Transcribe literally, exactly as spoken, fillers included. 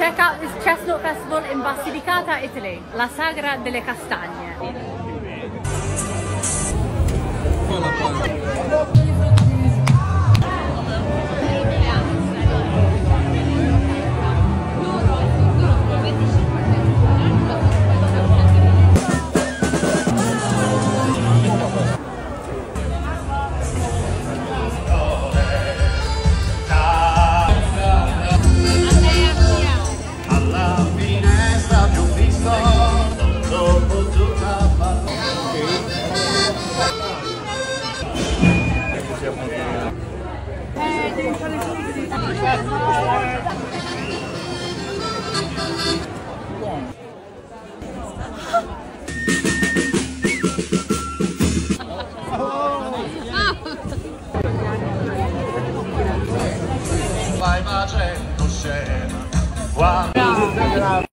Check out this chestnut festival in Basilicata, Italy. La Sagra delle Castagne. Vai facendo scena.